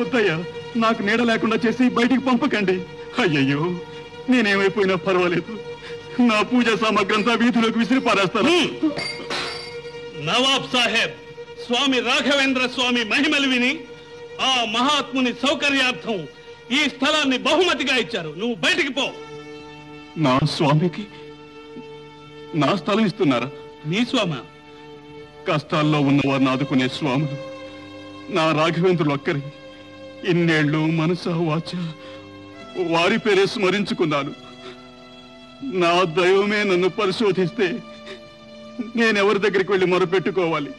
వద్దయ్యా, నాకు నీడ లేకుండా చేసి బయటికి పంపకండి. అయ్యయ్యో, నేనేమైపోయినా పర్వాలేదు, నా పూజా సామగ్రంతా వీధిలోకి విసిరి పారేస్తాను. నవాబ్ సాహెబ్ స్వామి రాఘవేంద్ర స్వామి మహిమలు విని ఆ మహాత్ముని సౌకర్యార్థం ఈ స్థలాన్ని బహుమతిగా ఇచ్చారు. నువ్వు బయటికి పో. నా స్వామికి నా స్థలం ఇస్తున్నారా? నీ స్వామి కష్టాల్లో ఉన్నవారిని ఆదుకునే స్వాములు నా రాఘవేంద్రులు ఒక్కరి. ఇన్నేళ్లు మనసా వాచ వారి పేరే స్మరించుకున్నాను. నా దైవమే నన్ను పరిశోధిస్తే నేనెవరి దగ్గరికి వెళ్ళి మొరపెట్టుకోవాలి?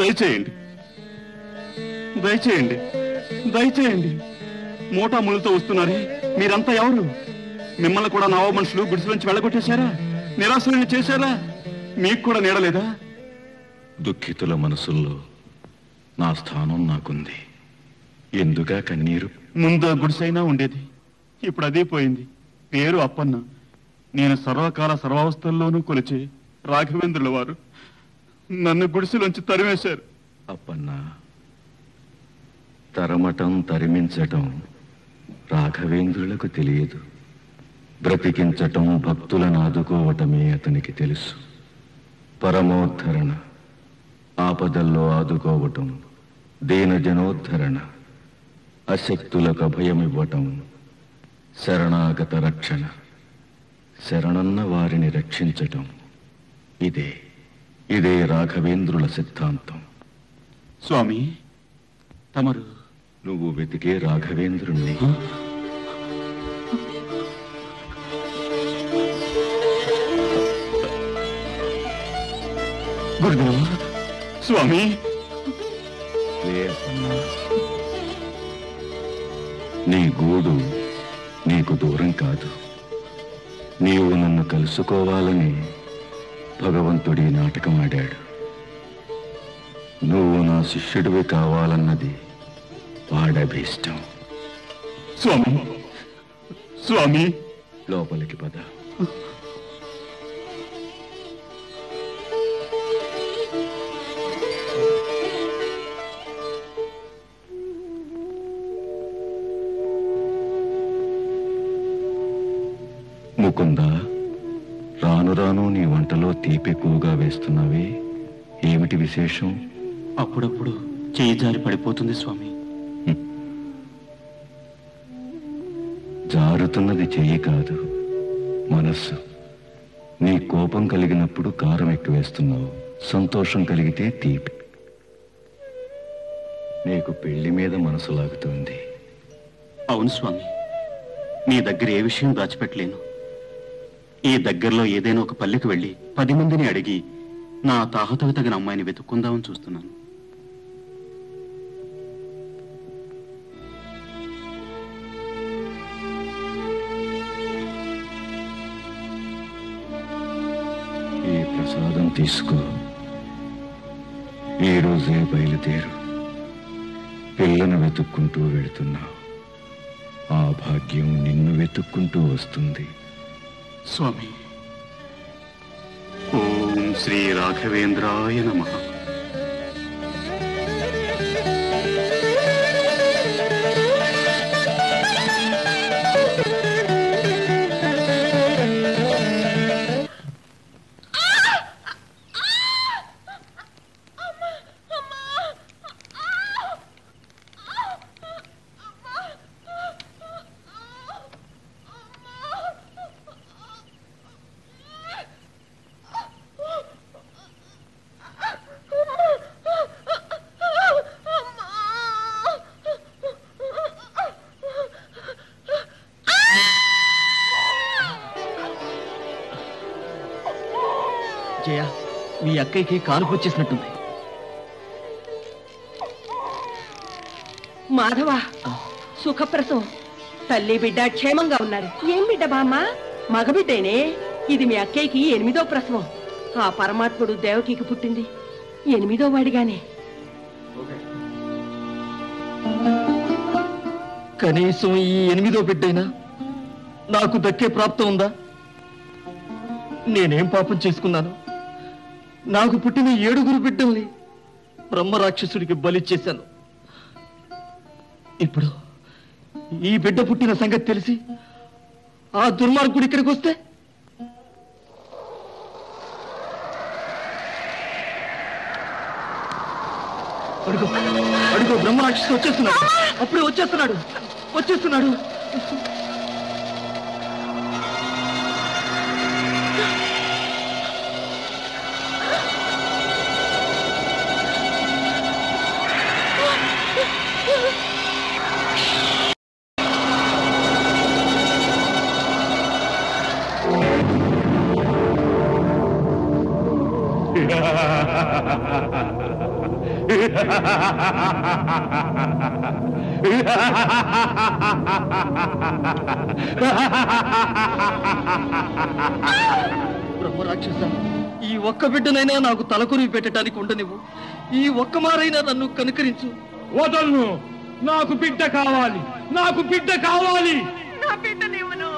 దయచేయండి, దయచేయండి, దయచేయండి. మోటా ముళ్ళతో వస్తున్నారే మీరంతా ఎవరు? మిమ్మల్ని కూడా నవ మనుషులు గుడిసెల నుంచి వెళ్ళగొట్టేశారా? నిరాశలను చేశారా? మీకు కూడా నీడలేదా? దుఃఖితుల మనసుల్లో నా స్థానం నాకుంది, ఎందుగా కన్నీరు? ముందు గుడిసైనా ఉండేది, ఇప్పుడు అదే పోయింది. పేరు అప్పన్న, నేను సర్వకాల సర్వావస్థల్లోనూ కొలిచే రాఘవేంద్రుల వారు నన్ను గుడిసెలోంచి తరిమేశారు. అప్పన్న, తరమటం తరిమించటం రాఘవేంద్రులకు తెలియదు. బ్రతికించటం భక్తులను ఆదుకోవటమే అతనికి తెలుసు. పరమోద్ధరణ, ఆపదల్లో ఆదుకోవటం, దీనజనోద్ధరణ, అశక్తులకు అభయమివ్వటం, శరణాగత రక్షణ, శరణన్న వారిని రక్షించటం, ఇదే ఇదే రాఘవేంద్రుల సిద్ధాంతం. స్వామి, తమరు? నువ్వు వెతికే రాఘవేంద్రుణ్ణి. గురుదేవా, స్వామి, నీ గూడు నీకు దూరం కాదు. నీవు నన్ను కలుసుకోవాలని భగవంతుడి నాటకం ఆడాడు. నువ్వు నా శిష్యుడివి కావాలన్నది వాడభీష్టం. స్వామి, స్వామి, లోపలికి పద. ముకుందా, రాను రాను నీ వంటలో తీపెక్కువగా వేస్తున్నావే, ఏమిటి విశేషం? అప్పుడప్పుడు చేయి జారి పడిపోతుంది స్వామి. జారుతున్నది చెయ్యి కాదు, మనస్సు. నీ కోపం కలిగినప్పుడు కారం ఎక్కువ వేస్తున్నావు, సంతోషం కలిగితే తీపి. నీకు పెళ్లి మీద మనసు లాగుతుంది. అవును స్వామి, నీ దగ్గర ఏ విషయం దాచిపెట్టలేను. ఈ దగ్గరలో ఏదైనా ఒక పల్లెకి వెళ్ళి 10 మందిని అడిగి నా తాహతకు తగిన అమ్మాయిని వెతుక్కుందామని చూస్తున్నాను. ఈ ప్రసాదం తీసుకో, ఈరోజే బయలుదేరు. పిల్లను వెతుక్కుంటూ వెళుతున్నావు, ఆ భాగ్యం నిన్ను వెతుక్కుంటూ వస్తుంది. స్వామి, ఓం శ్రీ రాఘవేంద్రాయ నమః. మీ అక్కయ్యకి కాలుపు వచ్చేసినట్టుంది. మాధవ, సుఖప్రసవం. తల్లి బిడ్డ క్షేమంగా ఉన్నారు. ఏం బిడ్డ బామ్మ? మగబిడ్డేనే. ఇది మీ అక్కయ్యకి 8వ ప్రసవం. ఆ పరమాత్ముడు దేవకికి పుట్టింది 8వ వాడిగానే. కనీసం ఈ 8వ బిడ్డైనా నాకు దక్కే ప్రాప్తం ఉందా? నేనేం పాపం చేసుకున్నాను? నాకు పుట్టిన 7గురు బిడ్డల్ని బ్రహ్మరాక్షసుడికి బలి చేశాను. ఇప్పుడు ఈ బిడ్డ పుట్టిన సంగతి తెలిసి ఆ దుర్మార్గుడు ఇక్కడికి వస్తే అడుగు అడుగు బ్రహ్మరాక్షసుడు వచ్చేస్తున్నాడు. అప్పుడే వచ్చేస్తున్నాడు. బ్రహ్మరాక్షస, ఈ ఒక్క బిడ్డనైనా నాకు తలకొరివి పెట్టడానికి ఉండనివ్వు. ఈ ఒక్క మారైనా నన్ను కనుకరించు. వదలను, నాకు బిడ్డ కావాలి, నాకు బిడ్డ కావాలి. నా బిడ్డనివ్వను.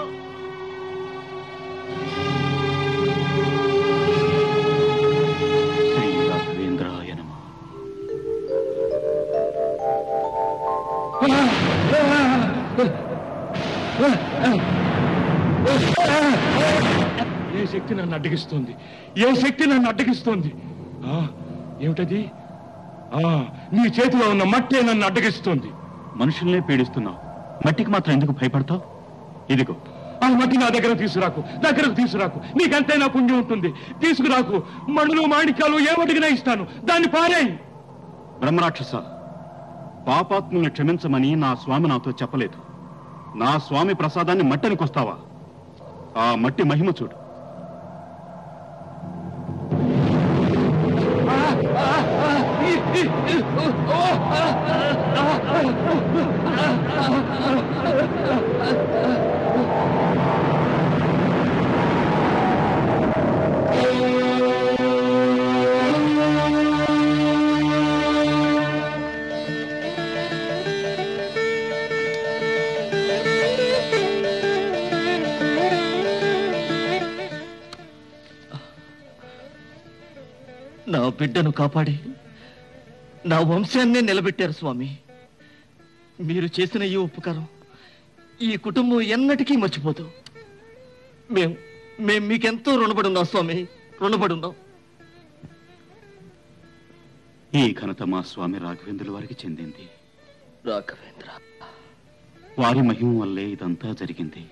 ఏ శక్తి నన్ను అడ్డగిస్తుంది? ఏమిటది? నీ చేతిలో ఉన్న మట్టే నన్ను అడ్డగిస్తుంది. మనుషుల్నే పీడిస్తున్నావు, మట్టికి మాత్రం ఎందుకు భయపడతావు? ఇదిగో ఆ మట్టి నా దగ్గర తీసుకురాకు, నీకంతైనా పుణ్యం ఉంటుంది. తీసుకురాకు. మణులు మాణిక్యాలు ఏమడిగినా ఇస్తాను, దాన్ని పారేయి. బ్రహ్మరాక్షస, పాపాత్ములను క్షమించమని నా స్వామి నాతో చెప్పలేదు. నా స్వామి ప్రసాదాన్ని మట్టనికొస్తావా? ఆ మట్టి మహిమ చూడు. నా బిడ్డను కాపాడి నా వంశాన్నే నిలబెట్టారు స్వామి. మీరు చేసిన ఈ ఉపకారం ఈ కుటుంబం ఎన్నటికీ మర్చిపోదు. మేము మీకెంతో రుణపడున్నాం స్వామి, రుణపడున్నాం. ఈ ఘనత మా స్వామి రాఘవేంద్రుల వారికి చెందింది. రాఘవేంద్ర వారి మహిమ వల్లే ఇదంతా జరిగింది.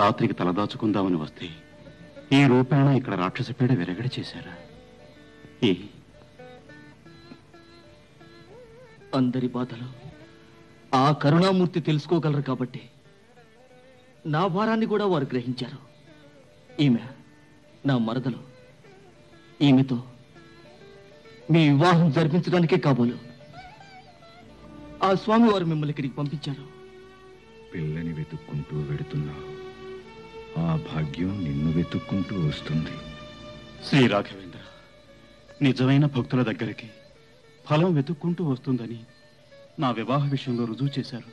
రాత్రికి తలదాచుకుందామని వస్తే ఈ రూపేణ ఇక్కడ రాక్షస పీడ విరగడి చేశారా? అందరి బాధలు ఆ కరుణామూర్తి తెలుసుకోగలరు కాబట్టి నా భారాన్ని కూడా వారు గ్రహించారు. ఈమె నా మరదలు. ఈమెతో మీ వివాహం జరిపించడానికే కాబోలు ఆ స్వామి వారు మిమ్మల్ని ఇక్కడికి పంపించారు. పిల్లని వెతుక్కుంటూ వెడుతున్నా ఆ భాగ్యం నిన్ను వెతుక్కుంటూ వస్తుంది. శ్రీ రాఘవేంద్ర, నిజమైన భక్తుల దగ్గరికి ఫలం వెతుక్కుంటూ వస్తుందని నా వివాహ విషయంలో రుజువు చేశారు.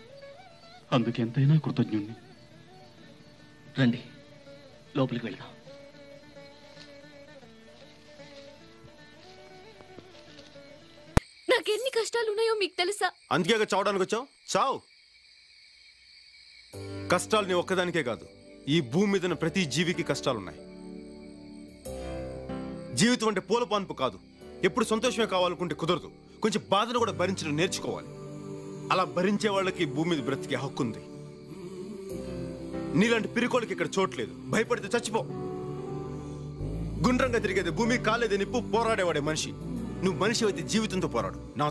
అందుకెంతైనా కృతజ్ఞుణ్ణి. రండి, లోపలికి వెళ్దాం. నాకెన్ని కష్టాలు ఉన్నాయో మీకు తెలుసా? అందుకే చావడానికి వచ్చావు. చావు. కష్టాలు నీ ఒక్కదానికే కాదు, ఈ భూమి మీద ప్రతి జీవికి కష్టాలున్నాయి. జీవితం అంటే పూలపాన్పు కాదు. ఎప్పుడు సంతోషమే కావాలనుకుంటే కుదరదు. కొంచెం బాధను కూడా భరించడం నేర్చుకోవాలి. అలా భరించే వాళ్ళకి భూమి మీద బ్రతికే హక్కు ఉంది. నీలాంటి పిరికోళ్ళకి ఇక్కడ చోట్లేదు. భయపడితే చచ్చిపో. గుండ్రంగా తిరిగేది భూమి, కాలేదే నిప్పు. పోరాడేవాడే మనిషి. నువ్వు మనిషి అయితే జీవితంతో పోరాడు. నా